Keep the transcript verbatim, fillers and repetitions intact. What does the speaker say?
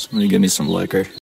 Somebody give me some liquor.